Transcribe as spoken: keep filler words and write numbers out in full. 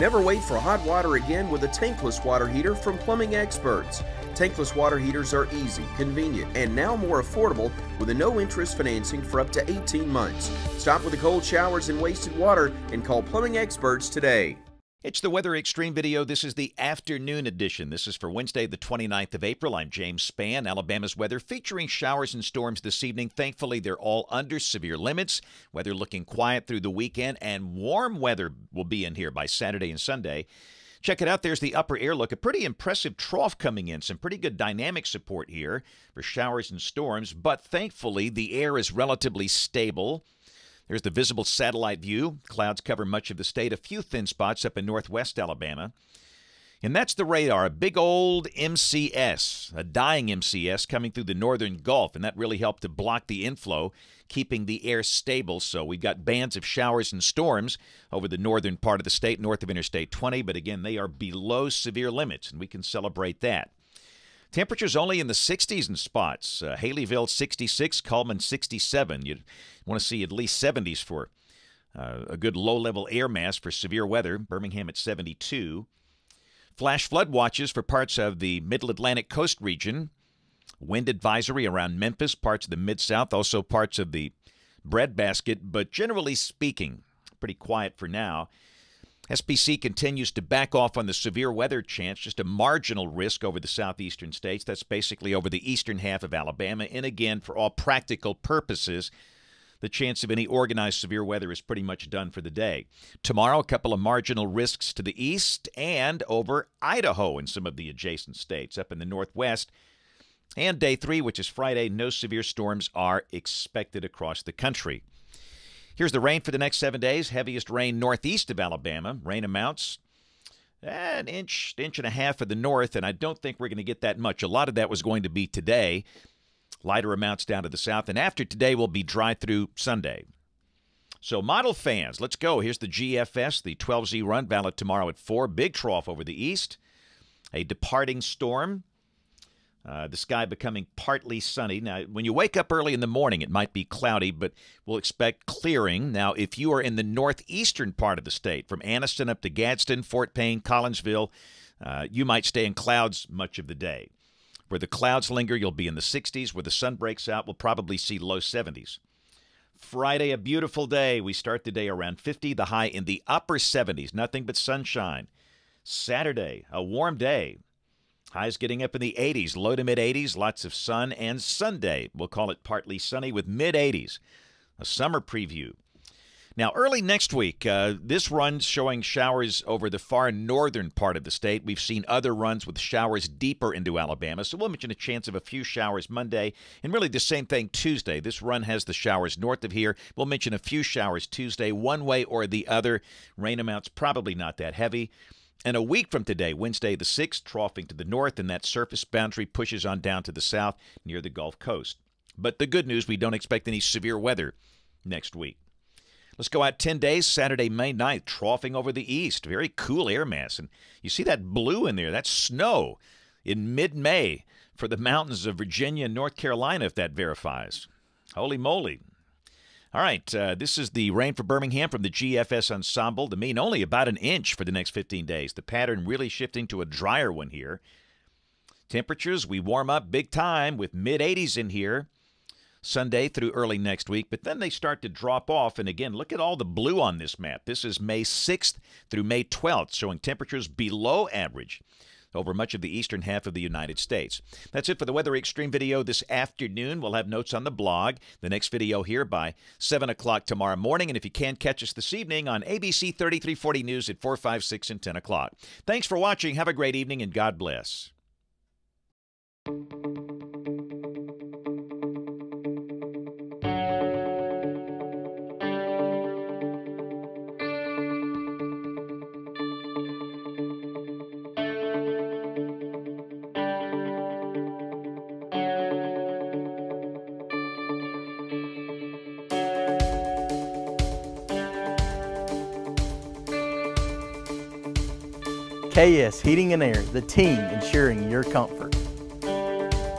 Never wait for hot water again with a tankless water heater from Plumbing Experts. Tankless water heaters are easy, convenient, and now more affordable with a no-interest financing for up to eighteen months. Stop with the cold showers and wasted water and call Plumbing Experts today. It's the Weather Extreme video. This is the afternoon edition. This is for Wednesday, the twenty-ninth of April. I'm James Spann. Alabama's weather featuring showers and storms this evening. Thankfully, they're all under severe limits. Weather looking quiet through the weekend, and warm weather will be in here by Saturday and Sunday. Check it out. There's the upper air look. A pretty impressive trough coming in. Some pretty good dynamic support here for showers and storms, but thankfully, the air is relatively stable. There's the visible satellite view. Clouds cover much of the state, a few thin spots up in northwest Alabama. And that's the radar, a big old M C S, a dying M C S coming through the northern Gulf, and that really helped to block the inflow, keeping the air stable. So we've got bands of showers and storms over the northern part of the state, north of Interstate twenty, but again, they are below severe limits, and we can celebrate that. Temperatures only in the sixties in spots. Uh, Haleyville sixty-six, Cullman sixty-seven. You'd want to see at least seventies for uh, a good low-level air mass for severe weather. Birmingham at seventy-two. Flash flood watches for parts of the Middle Atlantic Coast region. Wind advisory around Memphis, parts of the Mid-South, also parts of the breadbasket. But generally speaking, pretty quiet for now. S P C continues to back off on the severe weather chance, just a marginal risk over the southeastern states. That's basically over the eastern half of Alabama. And again, for all practical purposes, the chance of any organized severe weather is pretty much done for the day. Tomorrow, a couple of marginal risks to the east and over Idaho and some of the adjacent states up in the northwest. And day three, which is Friday, no severe storms are expected across the country. Here's the rain for the next seven days. Heaviest rain northeast of Alabama. Rain amounts an inch, inch and a half of the north, and I don't think we're going to get that much. A lot of that was going to be today. Lighter amounts down to the south, and after today will be dry through Sunday. So model fans, let's go. Here's the G F S, the twelve Z run, valid tomorrow at four. Big trough over the east. A departing storm. Uh, the sky becoming partly sunny. Now, when you wake up early in the morning, it might be cloudy, but we'll expect clearing. Now, if you are in the northeastern part of the state, from Anniston up to Gadsden, Fort Payne, Collinsville, uh, you might stay in clouds much of the day. Where the clouds linger, you'll be in the sixties. Where the sun breaks out, we'll probably see low seventies. Friday, a beautiful day. We start the day around fifty, the high in the upper seventies. Nothing but sunshine. Saturday, a warm day. Highs getting up in the eighties, low to mid-eighties, lots of sun. And Sunday, we'll call it partly sunny with mid-eighties, a summer preview. Now, early next week, uh, this run's showing showers over the far northern part of the state. We've seen other runs with showers deeper into Alabama, so we'll mention a chance of a few showers Monday. And really the same thing Tuesday. This run has the showers north of here. We'll mention a few showers Tuesday, one way or the other. Rain amounts probably not that heavy. And a week from today, Wednesday the sixth, troughing to the north, and that surface boundary pushes on down to the south near the Gulf Coast. But the good news, we don't expect any severe weather next week. Let's go out ten days, Saturday, May ninth, troughing over the east. Very cool air mass. And you see that blue in there, that's snow in mid-May for the mountains of Virginia and North Carolina, if that verifies. Holy moly. All right, uh, this is the rain for Birmingham from the G F S ensemble. The mean only about an inch for the next fifteen days. The pattern really shifting to a drier one here. Temperatures, we warm up big time with mid-eighties in here Sunday through early next week, but then they start to drop off. And again, look at all the blue on this map. This is May sixth through May twelfth, showing temperatures below average over much of the eastern half of the United States. That's it for the Weather Extreme video this afternoon. We'll have notes on the blog. The next video here by seven o'clock tomorrow morning. And if you can, catch us this evening on A B C thirty-three forty News at four, five, six, and ten o'clock. Thanks for watching. Have a great evening, and God bless. K S Heating and Air, the team ensuring your comfort.